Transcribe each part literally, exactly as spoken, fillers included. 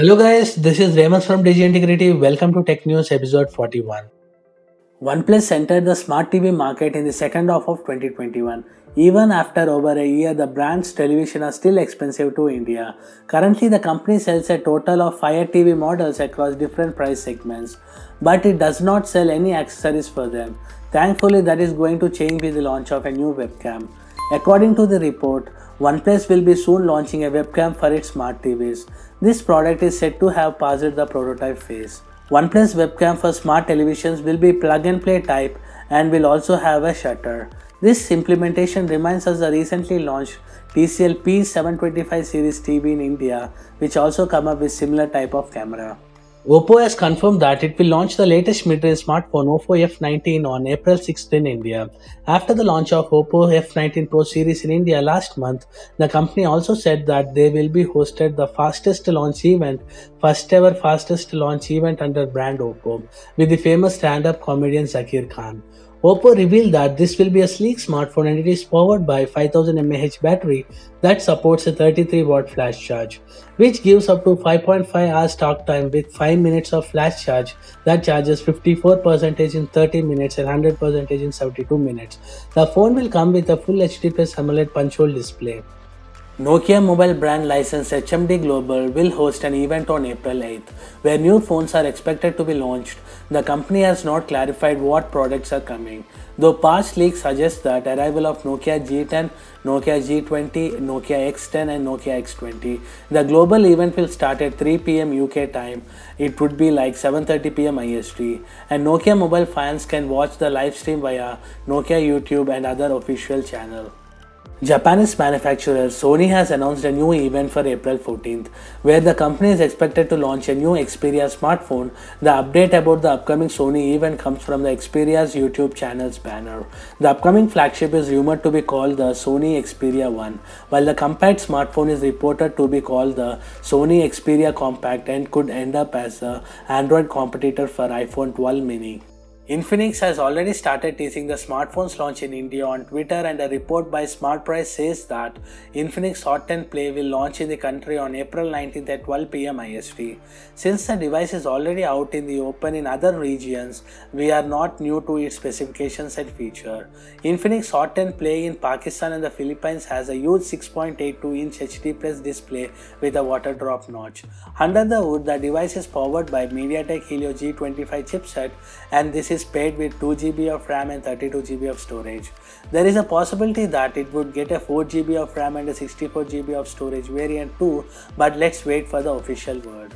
Hello guys, this is Remus from Digi Integrity. Welcome to Tech News episode forty-one. OnePlus entered the smart T V market in the second half of twenty twenty-one. Even after over a year, the brand's television are still expensive to India. Currently, the company sells a total of Fire T V models across different price segments, but it does not sell any accessories for them. Thankfully, that is going to change with the launch of a new webcam. According to the report, OnePlus will be soon launching a webcam for its smart T Vs. This product is said to have passed the prototype phase. OnePlus webcam for smart televisions will be plug-and-play type and will also have a shutter. This implementation reminds us the recently launched T C L P seven twenty-five series T V in India, which also come up with similar type of camera. Oppo has confirmed that it will launch the latest mid-range smartphone Oppo F nineteen on April sixth in India. After the launch of Oppo F nineteen Pro series in India last month, the company also said that they will be hosted the fastest launch event, first ever fastest launch event under brand Oppo, with the famous stand-up comedian Zakir Khan. Oppo revealed that this will be a sleek smartphone and it is powered by five thousand milliamp hour battery that supports a thirty-three watt flash charge, which gives up to five point five hours talk time with five minutes of flash charge that charges fifty-four percent in thirty minutes and one hundred percent in seventy-two minutes. The phone will come with a full H D plus AMOLED punch-hole display. Nokia Mobile brand license H M D Global will host an event on April eighth, where new phones are expected to be launched. The company has not clarified what products are coming, though past leaks suggest that arrival of Nokia G ten, Nokia G twenty, Nokia X ten and Nokia X twenty. The global event will start at three p m U K time, it would be like seven thirty p m I S T, and Nokia Mobile fans can watch the live stream via Nokia YouTube and other official channels. Japanese manufacturer Sony has announced a new event for April fourteenth, where the company is expected to launch a new Xperia smartphone. The update about the upcoming Sony event comes from the Xperia's YouTube channel's banner. The upcoming flagship is rumored to be called the Sony Xperia one, while the compact smartphone is reported to be called the Sony Xperia Compact and could end up as the Android competitor for iPhone twelve mini. Infinix has already started teasing the smartphone's launch in India on Twitter, and a report by SmartPrice says that Infinix Hot ten Play will launch in the country on April nineteenth at twelve p m I S T. Since the device is already out in the open in other regions, we are not new to its specifications and feature. Infinix Hot ten Play in Pakistan and the Philippines has a huge six point eight two inch H D plus display with a water drop notch. Under the hood, the device is powered by MediaTek Helio G twenty-five chipset, and this is paired with two gigabytes of RAM and thirty-two gigabytes of storage. There is a possibility that it would get a four gigabytes of RAM and a sixty-four gigabytes of storage variant too, but let's wait for the official word.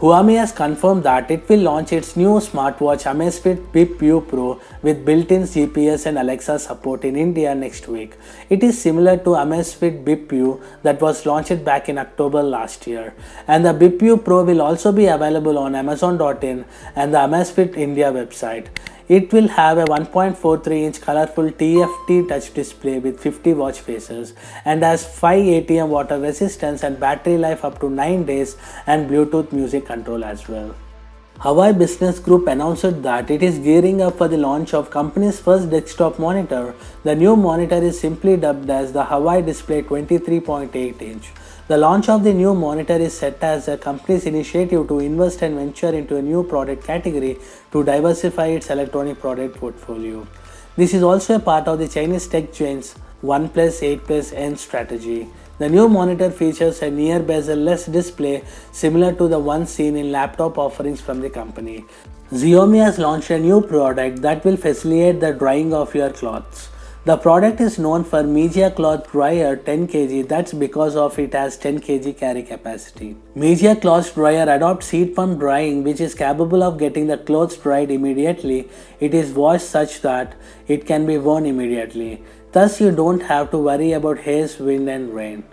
Huami has confirmed that it will launch its new smartwatch Amazfit BipU Pro with built-in G P S and Alexa support in India next week. It is similar to Amazfit BipU that was launched back in October last year. And the BipU Pro will also be available on Amazon dot in and the Amazfit India website. It will have a one point four three inch colorful T F T touch display with fifty watch faces and has five A T M water resistance and battery life up to nine days and Bluetooth music control as well. Huawei Business Group announced that it is gearing up for the launch of company's first desktop monitor. The new monitor is simply dubbed as the Huawei Display twenty-three point eight inch. The launch of the new monitor is set as the company's initiative to invest and venture into a new product category to diversify its electronic product portfolio. This is also a part of the Chinese tech giant's one plus eight plus N strategy. The new monitor features a near bezel-less display similar to the one seen in laptop offerings from the company. Xiaomi has launched a new product that will facilitate the drying of your clothes. The product is known for Media Cloth Dryer ten kilograms, that's because of it has ten kilograms carry capacity. Media Cloth Dryer adopts heat pump drying, which is capable of getting the clothes dried immediately. It is washed such that it can be worn immediately. Thus you don't have to worry about haze, wind and rain.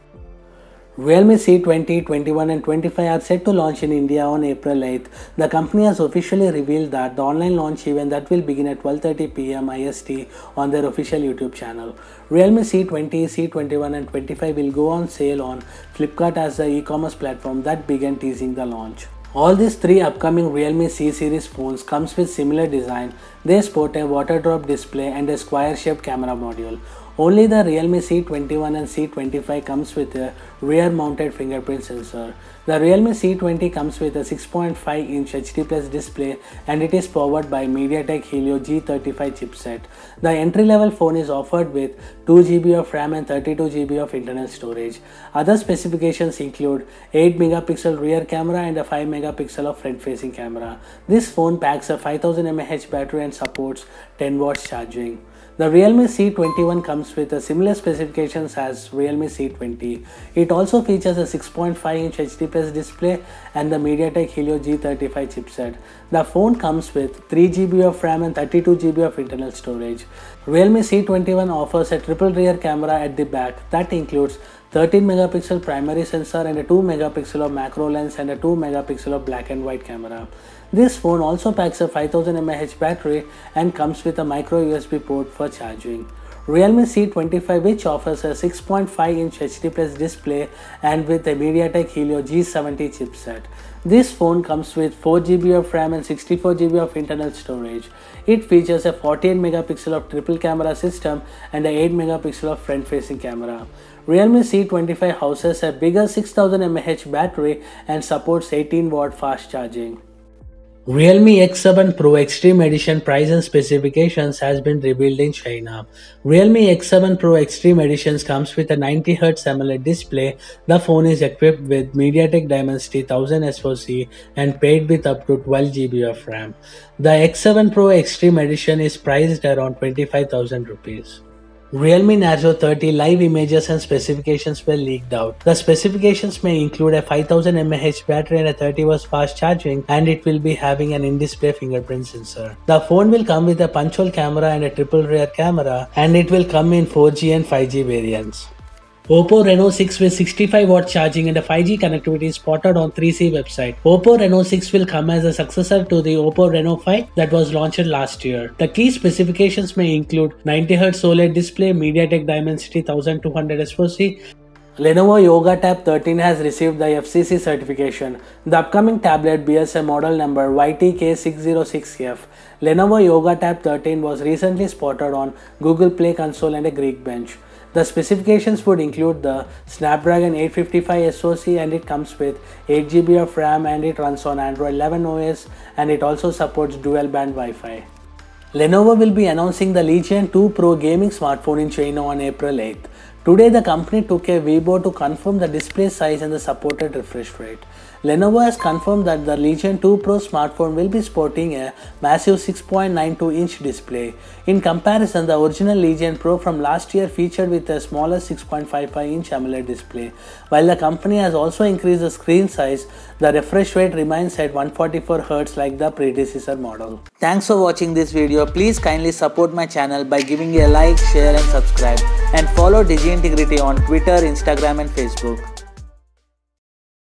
Realme C twenty, twenty-one and twenty-five are set to launch in India on April eighth. The company has officially revealed that the online launch event that will begin at twelve thirty p m I S T on their official YouTube channel. Realme C twenty, C twenty-one and twenty-five will go on sale on Flipkart as the e-commerce platform that began teasing the launch. All these three upcoming Realme C series phones comes with similar design They sport a water drop display and a square-shaped camera module. Only the Realme C twenty-one and C twenty-five comes with a rear-mounted fingerprint sensor. The Realme C twenty comes with a six point five inch H D plus display and it is powered by MediaTek Helio G thirty-five chipset. The entry-level phone is offered with two G B of RAM and thirty-two G B of internal storage. Other specifications include eight megapixel rear camera and a five megapixel of front-facing camera. This phone packs a five thousand milliamp hour battery and supports ten watts charging. The Realme C twenty-one comes with a similar specifications as Realme C twenty. It also features a six point five inch H D plus display and the MediaTek Helio G thirty-five chipset. The phone comes with three G B of RAM and thirty-two G B of internal storage. Realme C twenty-one offers a triple rear camera at the back that includes thirteen megapixel primary sensor and a two megapixel of macro lens and a two megapixel of black and white camera. This phone also packs a five thousand milliamp hour battery and comes with a micro U S B port for charging. Realme C twenty-five, which offers a six point five inch H D plus display and with a MediaTek Helio G seventy chipset. This phone comes with four G B of RAM and sixty-four G B of internal storage. It features a forty-eight megapixel of triple camera system and an eight megapixel of front-facing camera. Realme C twenty-five houses a bigger six thousand milliamp hour battery and supports eighteen watt fast charging. Realme X seven Pro Extreme Edition price and specifications has been revealed in China. Realme X seven Pro Extreme Edition comes with a ninety hertz AMOLED display. The phone is equipped with MediaTek Dimensity one thousand SoC and paid with up to twelve G B of RAM. The X seven Pro Extreme Edition is priced around twenty-five thousand rupees. Realme Narzo thirty live images and specifications were leaked out. The specifications may include a five thousand milliamp hour battery and a thirty watts fast charging, and it will be having an in-display fingerprint sensor. The phone will come with a punch-hole camera and a triple rear camera, and it will come in four G and five G variants. Oppo Reno six with sixty-five watt charging and a five G connectivity is spotted on three C website. Oppo Reno six will come as a successor to the Oppo Reno five that was launched last year. The key specifications may include ninety hertz OLED display, MediaTek Dimensity twelve hundred SoC. Lenovo Yoga Tab thirteen has received the F C C certification. The upcoming tablet bears a model number Y T K six zero six F. Lenovo Yoga Tab thirteen was recently spotted on Google Play Console and a Geekbench. The specifications would include the Snapdragon eight fifty-five SoC, and it comes with eight G B of RAM, and it runs on Android eleven O S, and it also supports dual band Wi-Fi. Lenovo will be announcing the Legion two Pro gaming smartphone in China on April eighth. Today the company took a Weibo to confirm the display size and the supported refresh rate. Lenovo has confirmed that the Legion two Pro smartphone will be sporting a massive six point nine two inch display. In comparison, the original Legion Pro from last year featured with a smaller six point five five inch AMOLED display. While the company has also increased the screen size, the refresh rate remains at one forty-four hertz like the predecessor model. Thanks for watching this video. Please kindly support my channel by giving a like, share and subscribe, and follow Digi Integrity on Twitter, Instagram and Facebook.